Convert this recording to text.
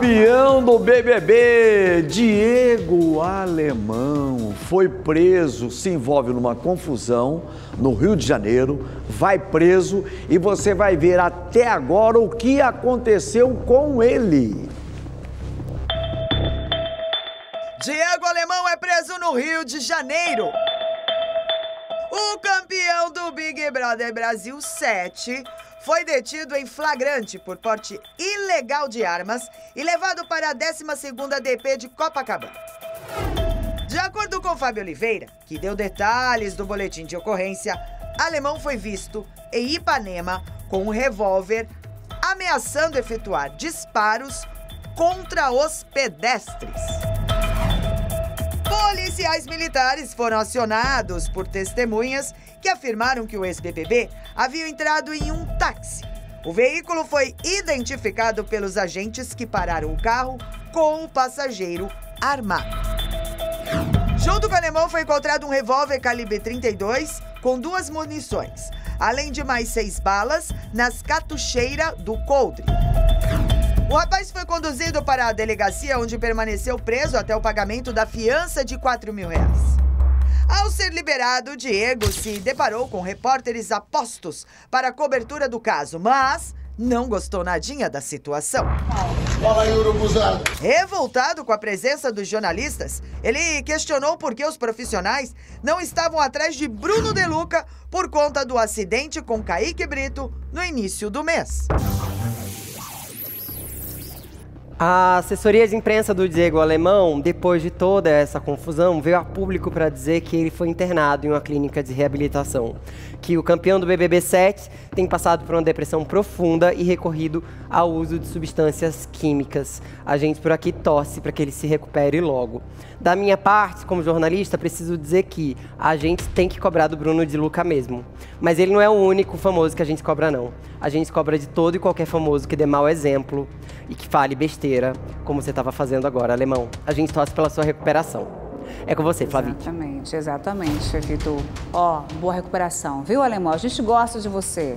campeão do BBB, Diego Alemão, foi preso, se envolve numa confusão no Rio de Janeiro, vai preso e você vai ver até agora o que aconteceu com ele. Diego Alemão é preso no Rio de Janeiro. O campeão do Big Brother Brasil 7 foi detido em flagrante por porte ilegal de armas e levado para a 12ª DP de Copacabana. De acordo com Fábio Oliveira, que deu detalhes do boletim de ocorrência, Alemão foi visto em Ipanema com um revólver ameaçando efetuar disparos contra os pedestres. Policiais militares foram acionados por testemunhas que afirmaram que o ex-BBB havia entrado em um táxi. O veículo foi identificado pelos agentes que pararam o carro com o passageiro armado. Junto com o Alemão foi encontrado um revólver calibre 32 com 2 munições, além de mais 6 balas nas cartucheiras do coldre. O rapaz foi conduzido para a delegacia, onde permaneceu preso até o pagamento da fiança de R$4.000. Ao ser liberado, Diego se deparou com repórteres apostos para a cobertura do caso, mas não gostou nadinha da situação. Fala aí, urubuzada. Revoltado com a presença dos jornalistas, ele questionou por que os profissionais não estavam atrás de Bruno De Luca por conta do acidente com Caíque Brito no início do mês. A assessoria de imprensa do Diego Alemão, depois de toda essa confusão, veio a público para dizer que ele foi internado em uma clínica de reabilitação, que o campeão do BBB7 tem passado por uma depressão profunda e recorrido ao uso de substâncias químicas. A gente por aqui torce para que ele se recupere logo. Da minha parte, como jornalista, preciso dizer que a gente tem que cobrar do Bruno De Luca mesmo. Mas ele não é o único famoso que a gente cobra, não. A gente cobra de todo e qualquer famoso que dê mau exemplo e que fale besteira, como você estava fazendo agora, Alemão. A gente torce pela sua recuperação. É com você, Flavite. Exatamente, Vitor. Ó, boa recuperação, viu, Alemão? A gente gosta de você.